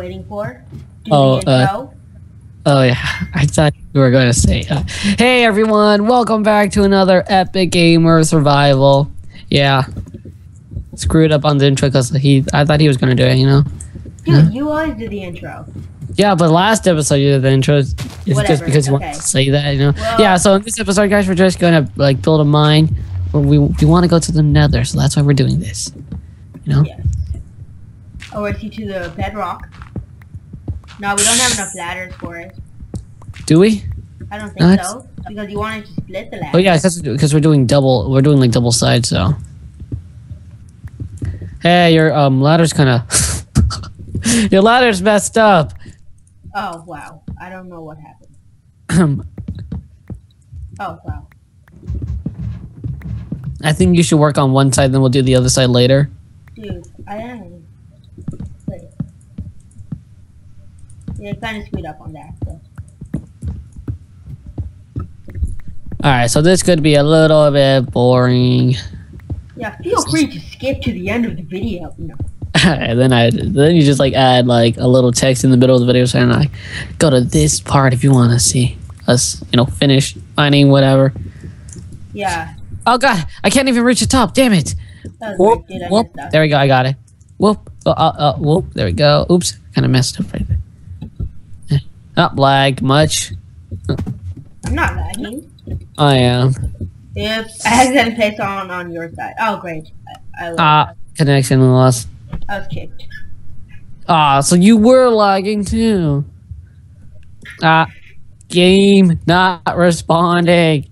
waiting for? Do the intro? Oh yeah, I thought you were going to say, hey everyone, welcome back to another Epic Gamer Survival. Yeah, screwed up on the intro because I thought he was going to do it, you know? Dude, you always do the intro. Yeah, but last episode you did the intro. It's just because you wanted to say that, you know? Well, yeah, so in this episode, guys, we're just going to like build a mine. We want to go to the nether, so that's why we're doing this, you know? Yes. Oh, we're to the bedrock. No, we don't have enough ladders for it. Do we? I don't think so. Because you wanted to split the ladders. Oh yeah, because we're doing like double sides, so. Hey, your ladder's kinda your ladder's messed up. Oh wow. I don't know what happened. Oh wow. I think you should work on one side, then we'll do the other side later. Dude, I am. Yeah, kind of screwed up on that. So. Alright, so this could be a little bit boring. Yeah, feel free to skip to the end of the video. No. And then you just like add like a little text in the middle of the video saying like, go to this part if you want to see us, you know, finish mining whatever. Yeah. Oh god, I can't even reach the top. Damn it. Whoop, great, whoop. There we go. I got it. Whoop. Whoop. There we go. Oops. Kind of messed up right there. Not lagged much. I'm not lagging. I am. Yep, I accidentally placed on your side. Oh, great. I connection lost. I was kicked. Ah, so you were lagging too. Game not responding.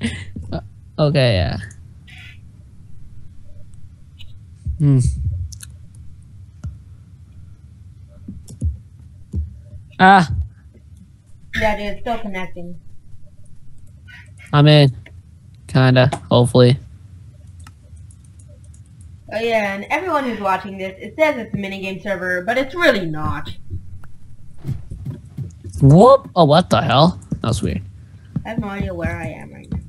Okay, yeah. Hmm. Ah. Yeah, dude, it's still connecting. I'm in. Kinda, hopefully. Oh yeah, and everyone who's watching this, it says it's a minigame server, but it's really not. Whoop! Oh, what the hell? That was weird. I have no idea where I am right now.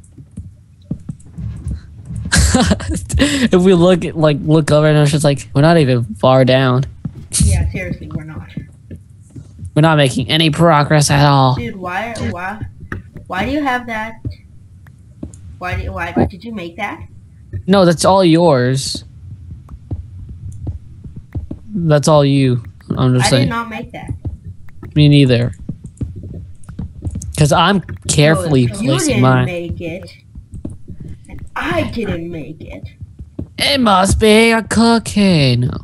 If we look at, like, look over and it's just like, we're not even far down. Yeah, seriously, we're not. We're not making any progress at all. Dude, why do you have that? Why did you make that? No, that's all yours. That's all you. I'm just saying. I did not make that. Me neither. Because I'm carefully placing mine. You didn't make it. And I didn't make it. It must be a cookie. No.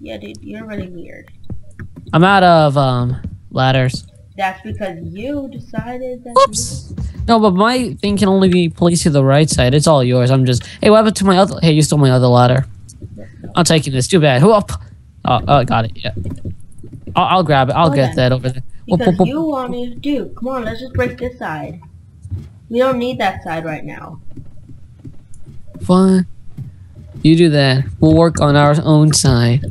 Yeah, dude, you're really weird. I'm out of ladders. That's because you decided that. Oops. No, but my thing can only be placed to the right side. It's all yours. I'm just. Hey, what happened to my other? Hey, you stole my other ladder. I'm taking this. Too bad. Whoop. Oh, got it. Yeah. I'll grab it. I'll get that over there. Because you wanted to do. Come on, let's just break this side. We don't need that side right now. Fine. You do that. We'll work on our own side.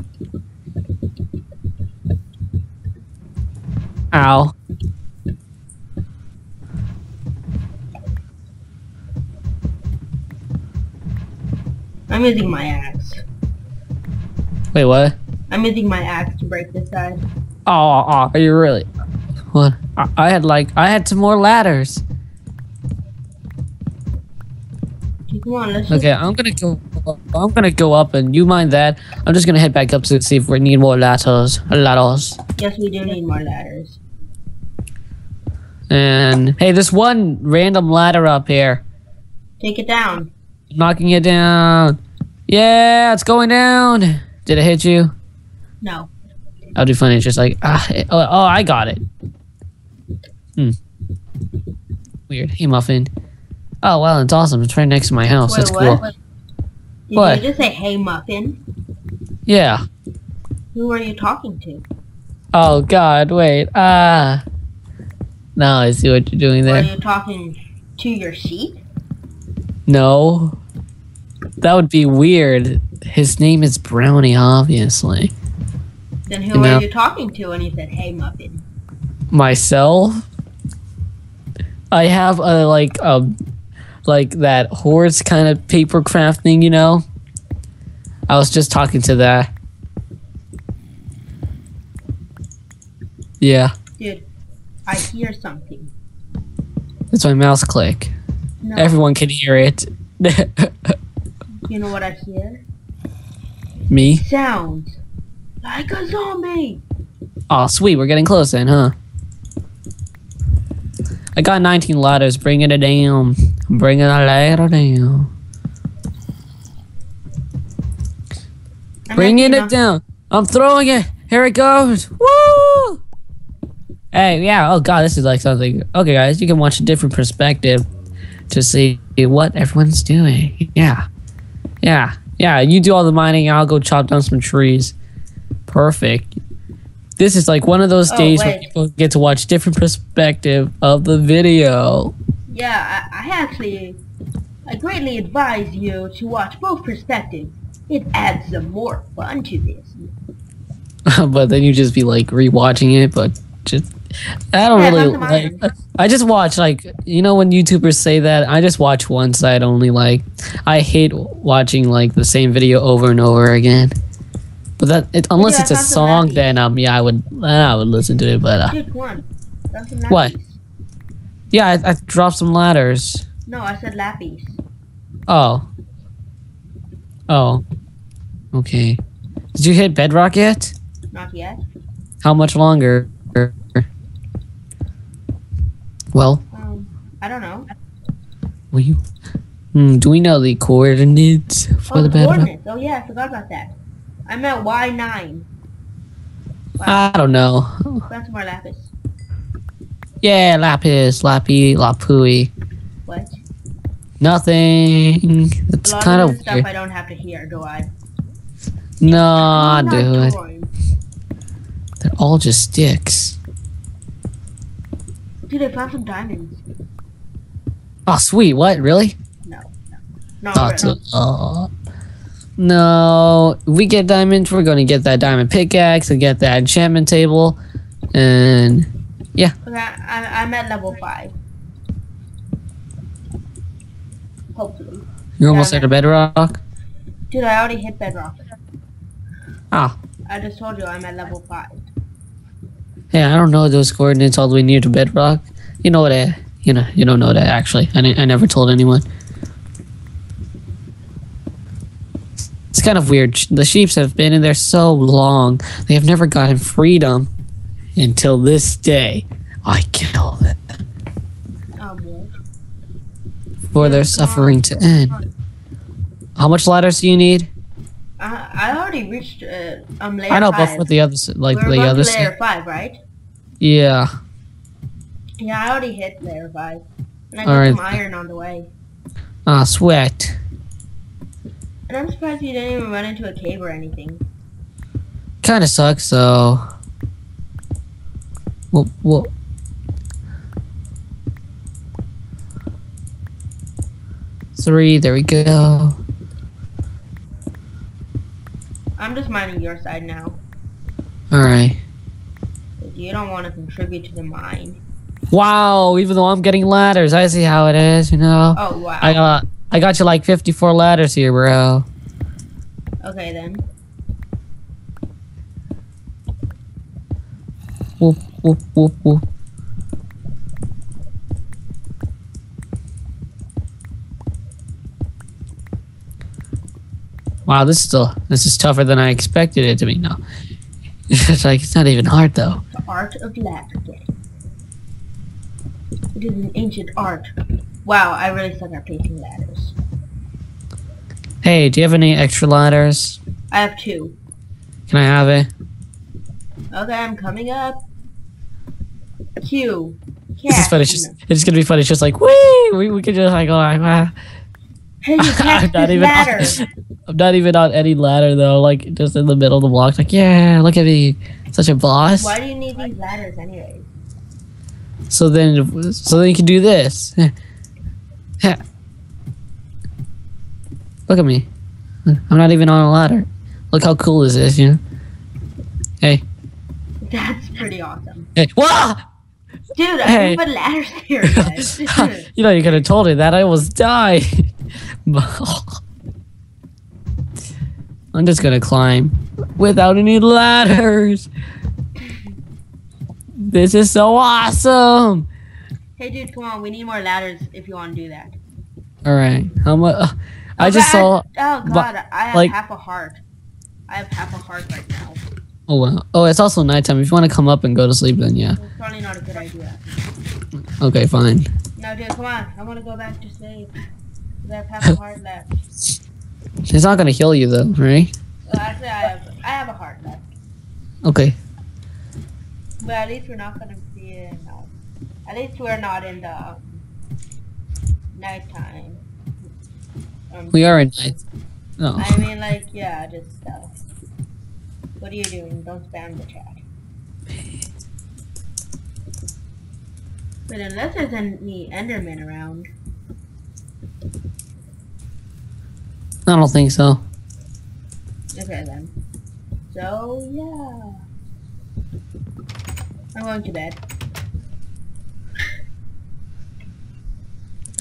Ow. I'm using my axe. Wait, what? I'm using my axe to break this side. Oh, are you really? What? I had some more ladders. Come on, let's okay, just... I'm gonna go up and you mind that. I'm just gonna head back up to see if we need more ladders. Yes, we do need more ladders. And hey, this one random ladder up here. Take it down. I'm knocking it down. Yeah, it's going down. Did it hit you? No. That'd be funny. It's just like oh, I got it. Hmm. Weird. Hey, Muffin. Oh wow, it's awesome. It's right next to my house. Wait, that's cool. What? Did you just say, hey, Muffin? Yeah. Who are you talking to? Oh god, wait. Now I see what you're doing there. Are you talking to your sheep? No. That would be weird. His name is Brownie, obviously. Then who are you talking to when you said, hey, Muffin? Myself? I have a, like that horse kind of paper craft thing, you know? I was just talking to that. Yeah. Dude, I hear something. It's my mouse click. No. Everyone can hear it. You know what I hear? Me? Sounds like a zombie. Aw, oh, sweet. We're getting close then, huh? I got 19 ladders. Bringing it down. Bringing a ladder down. Bringing it down. I'm throwing it. Here it goes. Woo! Hey, yeah. Oh, God. This is like something. Okay, guys. You can watch a different perspective to see what everyone's doing. Yeah. Yeah. Yeah. You do all the mining. I'll go chop down some trees. Perfect. This is like one of those days where people get to watch different perspective of the video. Yeah. I greatly advise you to watch both perspectives. It adds some more fun to this. But then you just be like rewatching it, but just I don't really like. I just watch like, you know when YouTubers say that, I just watch one side only. Like I hate watching like the same video over and over again. But that unless it's a song, then I would listen to it. But what? Yeah, I dropped some ladders. No, I said lappies. Oh. Oh. Okay. Did you hit bedrock yet? Not yet. How much longer? Well. I don't know. Will you? Do we know the coordinates for the bedrock? Coordinates. Oh yeah, I forgot about that. I'm at Y9. Wow. I don't know. That's more lapis. Yeah, lapis, lappy, lapui. What? Nothing. It's kind of stuff weird. I don't have to hear, do I? No, dude. They're all just sticks. Dude, I found some diamonds. Oh, sweet. What? Really? No. No. No. If we get diamonds, we're going to get that diamond pickaxe and get that enchantment table. And yeah. Okay, I'm at level 5. Hopefully. You're almost at a bedrock? Dude, I already hit bedrock. Ah. I just told you I'm at level 5. Hey, I don't know those coordinates all the way near to bedrock. You know that. You don't know that actually. I never told anyone. It's kind of weird. The sheeps have been in there so long. They have never gotten freedom until this day. I kill them. For their suffering to end. How much ladders do you need? I already reached layer 5. I know, but for the other layer 5, right? Yeah. Yeah, I already hit layer 5. And I got some iron on the way. Ah, sweat. And I'm surprised you didn't even run into a cave or anything. Kinda sucks, so... Well... Three, there we go. I'm just mining your side now. Alright. You don't want to contribute to the mine. Wow, even though I'm getting ladders, I see how it is, you know? Oh, wow. I got you like 54 ladders here, bro. Okay, then. Whoop, whoop, whoop, whoop. Wow, this is tougher than I expected it to be. No, it's like it's not even hard though. The art of ladder getting. It is an ancient art. Wow, I really suck at placing ladders. Hey, do you have any extra ladders? I have 2. Can I have it? Okay, I'm coming up. Q. Cat. This is funny. It's gonna be funny. It's just like whee! We could just like go like. Ah. Hey, you catch this ladder. I'm not even on any ladder though, like just in the middle of the block. Like, yeah, look at me, such a boss. Why do you need these ladders anyways? So then you can do this. Look at me. I'm not even on a ladder. Look how cool this is, you know? Hey. That's pretty awesome. Hey, whoa! Dude, I put ladders here. You know, you could have told me that. I almost died. I'm just gonna climb without any ladders. This is so awesome. Hey dude, come on. We need more ladders if you want to do that. All right. How much? Oh god, I have like, half a heart. I have half a heart right now. Oh wow. Oh, it's also nighttime. If you want to come up and go to sleep, then yeah. It's probably not a good idea. Okay, fine. No, dude, come on. I want to go back to sleep. I have half a heart left. It's not gonna heal you though, right? Well, actually, I have a heart left. Okay. But at least we're not gonna be in. At least we're not in the nighttime. We are in night. No. I mean, like, yeah, just stuff. What are you doing? Don't spam the chat. But unless there's any Enderman around. I don't think so. Okay then. So yeah, I'm going to bed.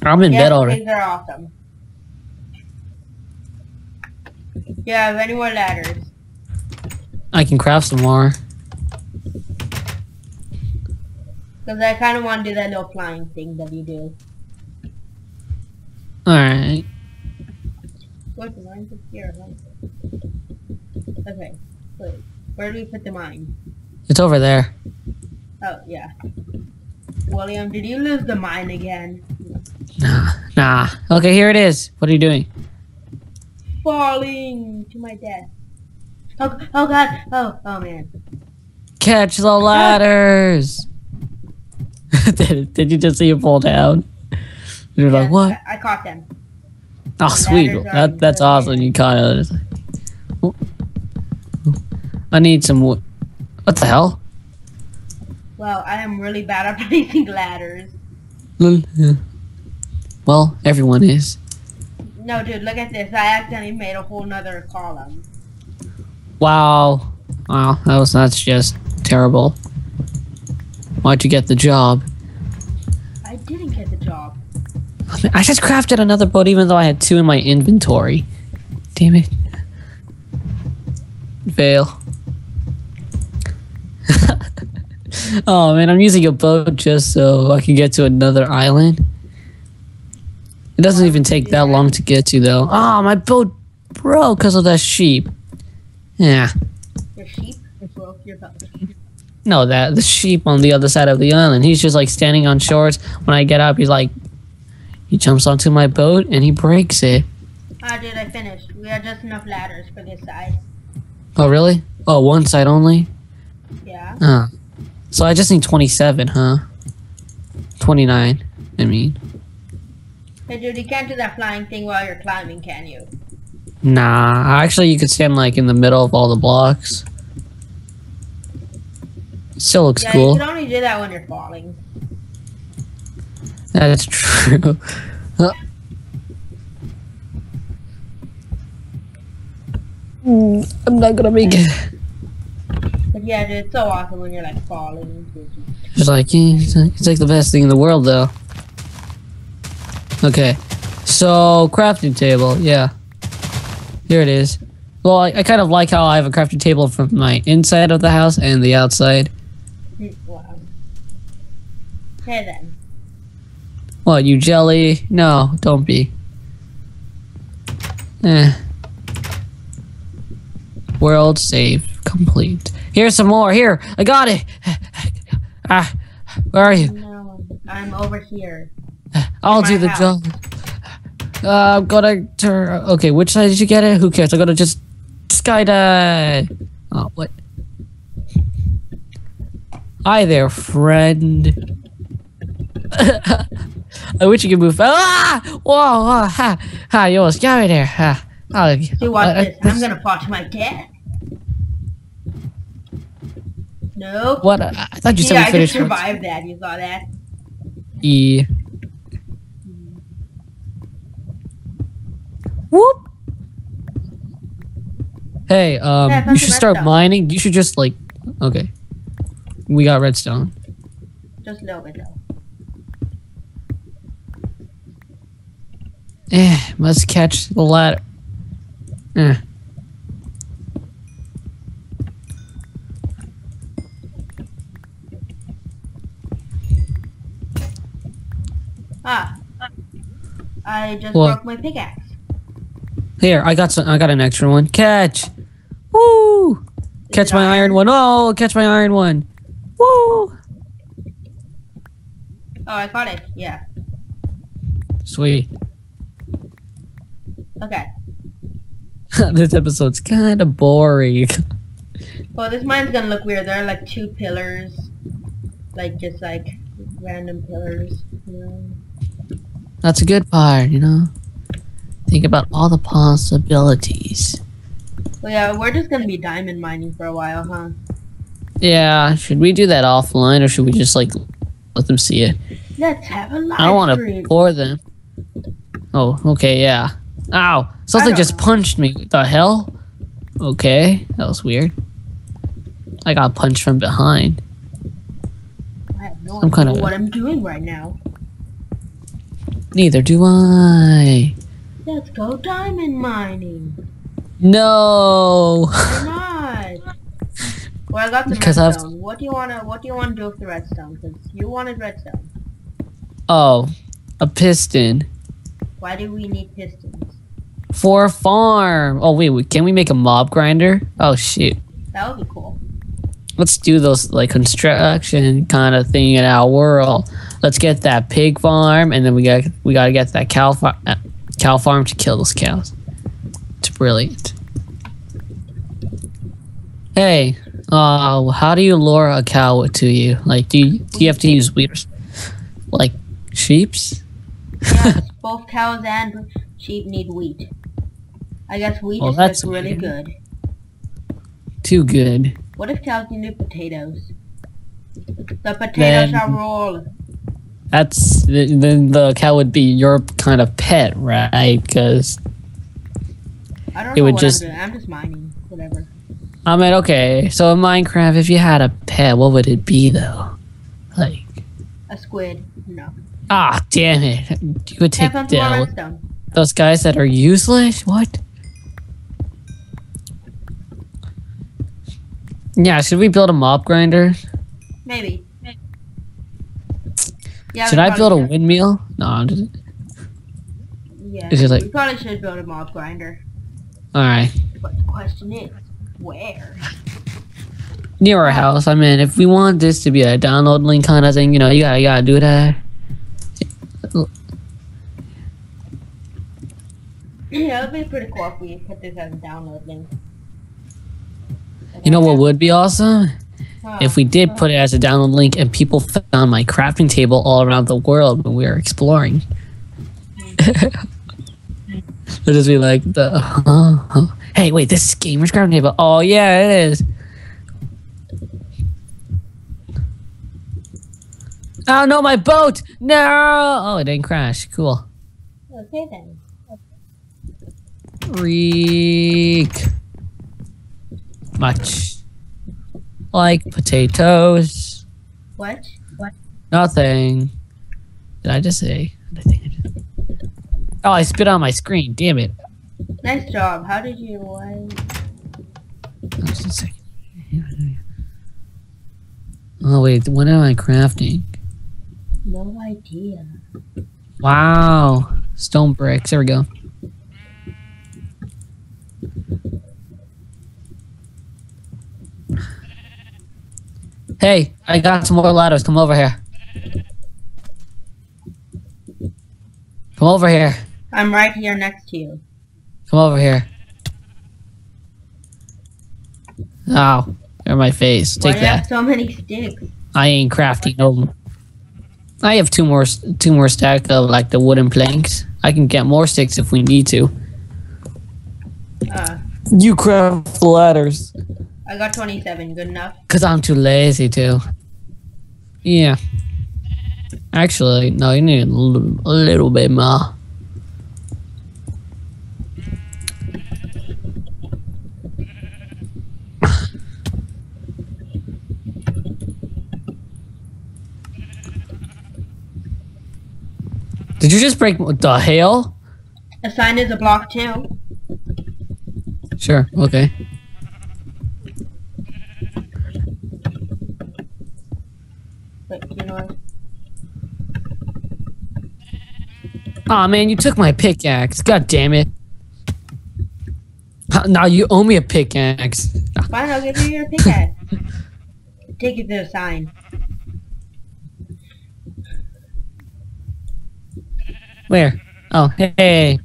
I'm in bed already. They're awesome. Yeah, have any more ladders? I can craft some more. Cause I kind of want to do that little flying thing that you do. All right. What's the mine here? Okay, wait. Where do we put the mine? It's over there. Oh yeah. William, did you lose the mine again? Nah. Okay, here it is. What are you doing? Falling to my death. Oh god. Oh man. Catch the ladders. Did you just see it fall down? You're like what? I caught them. Oh sweet, that's awesome. You caught it. I need some wood. What the hell? Well, I am really bad at placing ladders. Well, everyone is. No, dude, look at this. I accidentally made a whole nother column. Wow. Wow, that's just terrible. Why'd you get the job? I didn't get the job. I just crafted another boat even though I had two in my inventory. Damn it. Fail. Oh man, I'm using a boat just so I can get to another island. It doesn't even take that long to get to though. Oh, my boat broke because of that sheep. Yeah. The sheep broke your boat. No, the sheep on the other side of the island. He's just like standing on shores. When I get up, he's like, he jumps onto my boat and he breaks it. Ah, dude, I finished. We have just enough ladders for this side. Oh, really? Oh, one side only? Yeah. So I just need 27, huh? 29, I mean. Hey, dude, you can't do that flying thing while you're climbing, can you? Nah, actually, you could stand, like, in the middle of all the blocks. It still looks cool. Yeah, you can only do that when you're falling. That's true. I'm not gonna make it. But yeah, dude, it's so awesome when you're like falling. It's like, it's like the best thing in the world, though. Okay, so crafting table, yeah. Here it is. Well, I kind of like how I have a crafting table from my inside of the house and the outside. Wow. Hey then. What, you jelly? No, don't be. World save complete. Here's some more. Here, I got it. Ah, where are you? No, I'm over here. I'll do the job. I'm gonna turn. Okay, which side did you get it? Who cares? I'm gonna just skydive. Oh, what? Hi there, friend. I wish you could move. Ah! Whoa! Ha! Ha! You almost got me there. Ha! Dude, watch this. I'm gonna fall to my death. Nope. What? I thought you said we finished. Yeah, I survived that. You saw that? Yeah. Whoop! Hey, you should start mining. You should just like, okay. We got redstone. Just a little bit though. Must catch the ladder. Ah, I just broke my pickaxe. Here, I got some. I got an extra one. Catch! Woo! Catch my iron one. Oh, catch my iron one. Woo! Oh, I caught it. Yeah. Sweet. Okay. This episode's kind of boring. Well, this mine's gonna look weird. There are like two pillars, like just like random pillars. You know? That's a good part, you know. Think about all the possibilities. Well, yeah, we're just gonna be diamond mining for a while, huh? Yeah, should we do that offline or should we just like let them see it? Let's have a live stream. I don't want to bore them. Oh, okay, yeah. Ow! Something just punched me. What the hell? Okay, that was weird. I got punched from behind. I have no idea what I'm doing right now. Neither do I. Let's go diamond mining. No. Why not? Well, I got some redstone. What do you wanna do with the redstone? Because you wanted redstone. Oh, a piston. Why do we need pistons? For a farm. Oh wait, can we make a mob grinder? Oh shit. That would be cool. Let's do those like construction kind of thing in our world. Let's get that pig farm, and then we gotta get that cow farm to kill those cows. It's brilliant. Hey, how do you lure a cow to you? Like, do you have to use weird, like, sheeps? Yes, both cows and sheep need wheat. I guess wheat is just really good. Too good. What if cows need potatoes? The potatoes are rolled. That's then the cow would be your kind of pet, right? Because it would just. I'm just mining, whatever. I mean, okay. So in Minecraft, if you had a pet, what would it be though? Like a squid? No. Ah, damn it! You would take down those guys that are useless. What? Yeah, should we build a mob grinder? Maybe. Yeah, should I build a windmill? No, I'm just... Yeah, we probably should build a mob grinder. Alright. But the question is, where? Near our house. I mean, if we want this to be a download link kind of thing, you know, you gotta do that. Yeah, it would be pretty cool if we put this as a download link. You know what would be awesome? If we did put it as a download link and people found my crafting table all around the world when we were exploring. They'll just be like, hey, wait, this is Gamer's crafting table. Oh, yeah, it is. Oh, no, my boat! No! Oh, it didn't crash. Cool. Okay, then. Freak. Much. Like potatoes. What? What? Nothing. Did I just say? I think I just... Oh, I spit on my screen. Damn it. Nice job. How did you? Just a second. Oh wait, what am I crafting? No idea. Wow, stone bricks. There we go. Hey, I got some more ladders. Come over here. Come over here. I'm right here next to you. Come over here. Ow. They're my face. Take that. Why do you have so many sticks? I ain't crafting no. I have two more stack of like the wooden planks. I can get more sticks if we need to. You craft ladders. I got 27, good enough? Because I'm too lazy to. Yeah. Actually, no, you need a little bit more. Did you just break the hell? A sign is a block too. Sure, okay. Wait, you know what? Aw, man, you took my pickaxe. God damn it. Now you owe me a pickaxe. Fine, I'll give you your pickaxe. Take it to the sign. Where? Oh, hey.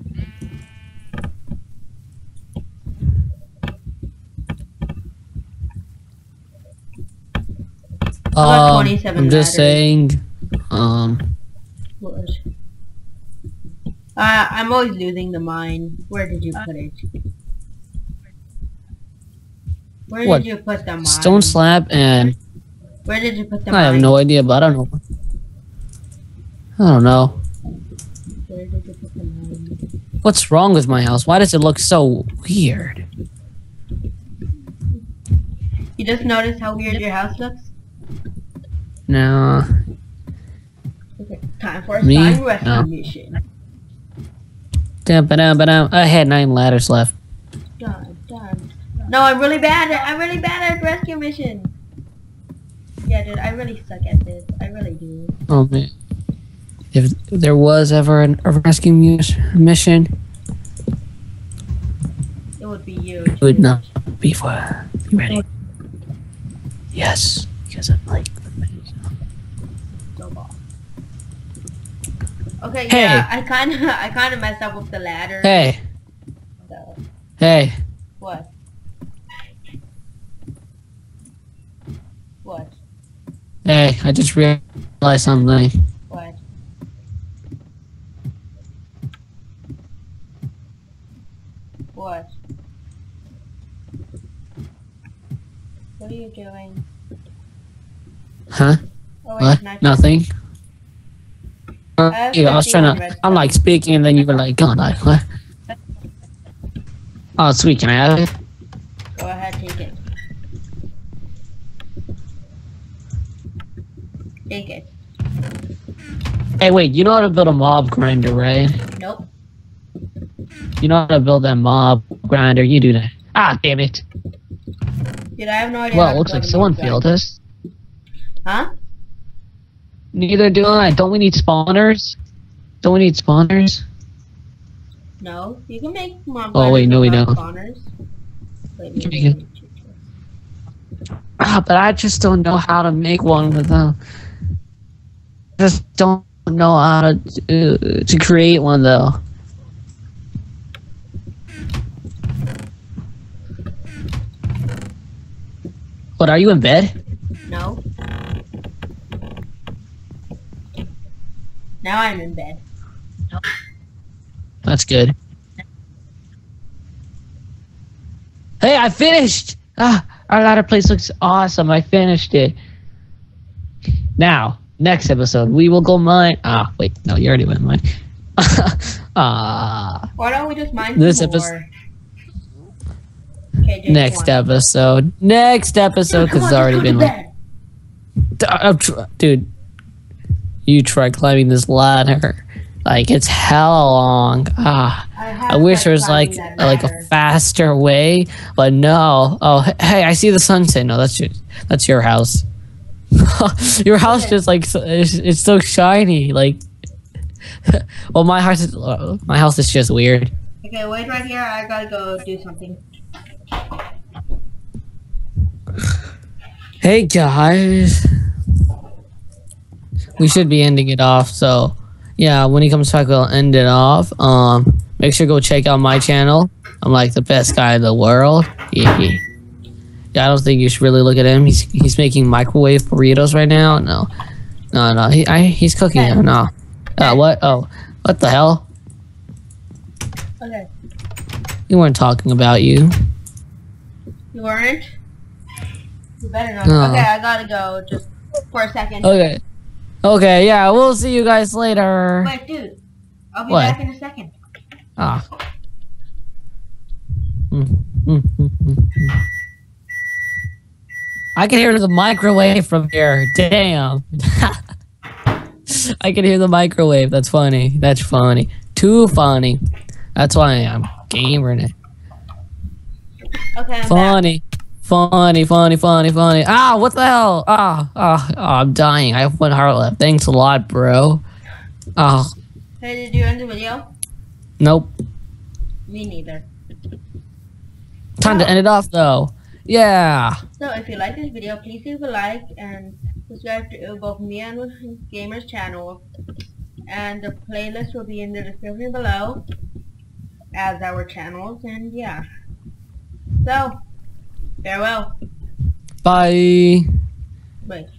I'm just saying. What? I'm always losing the mine. Where did you put it? Where did you put the mine? Stone slab and. Where did you put the mine? I have no idea, but I don't know. I don't know. Where did you put the mine? What's wrong with my house? Why does it look so weird? You just noticed how weird your house looks? No. Okay, time for a sign recognition. I had 9 ladders left. God damn. No, I'm really bad at rescue missions. Yeah, dude, I really suck at this. I really do. Oh man. If there was ever a rescue mission, it would be you. It would not be for you. Ready? Yes, because I'm like. Okay, hey. Yeah, I kind of messed up with the ladder. Hey. So. Hey. What? What? Hey, I just realized something. What? What? What are you doing? Huh? Oh, wait, what? Nothing. I was trying to. I'm like speaking, and then you were like, "God, like what?" Oh, sweet. Can I have it? Go ahead, take it. Take it. Hey, wait. You know how to build a mob grinder, right? Nope. You know how to build that mob grinder. You do that. Ah, damn it. Dude, I have no idea. Well, it looks like someone failed us. Huh? Neither do I. Don't we need spawners? Don't we need spawners? No, you can make mob. Oh wait, no, we don't. Spawners. Wait, you can. But I just don't know how to make one without. Just don't know how to create one though. What, are you in bed? No. Now I'm in bed. That's good. Hey, I finished! Ah, our ladder place looks awesome. I finished it. Now, next episode, we will go mine. Ah, wait, no, you already went mine. Why don't we just mine this episode? Okay, next episode, because it's already been like. Dude. You try climbing this ladder, like it's hell long. Ah, I wish there was like a faster way, but no. Oh, hey, I see the sunset. No, that's your house. Your house just like it's so shiny. Like, well, my house is just weird. Okay, wait right here. I gotta go do something. Hey guys. We should be ending it off, so yeah, when he comes back we'll end it off. Make sure to go check out my channel. I'm like the best guy in the world. Yeah, I don't think you should really look at him. He's making microwave burritos right now. No. He's cooking them. No. What? Oh, what the hell? Okay. We weren't talking about you. You weren't? You better not. No. Okay, I gotta go just for a second. Okay. Okay, yeah, we'll see you guys later. Wait, dude. I'll be back in a second. Ah. I can hear the microwave from here. Damn. I can hear the microwave. That's funny. That's funny. Too funny. That's why I'm gaming it. Okay, I'm funny. Back. Funny. Ah, what the hell? Ah, I'm dying. I have 1 heart left. Thanks a lot, bro. Oh. Hey, did you end the video? Nope. Me neither. Time to end it off though. Yeah. So if you like this video, please leave a like and subscribe to both me and Gamer's channel. And the playlist will be in the description below as our channels, and yeah. So, farewell. Bye. Bye.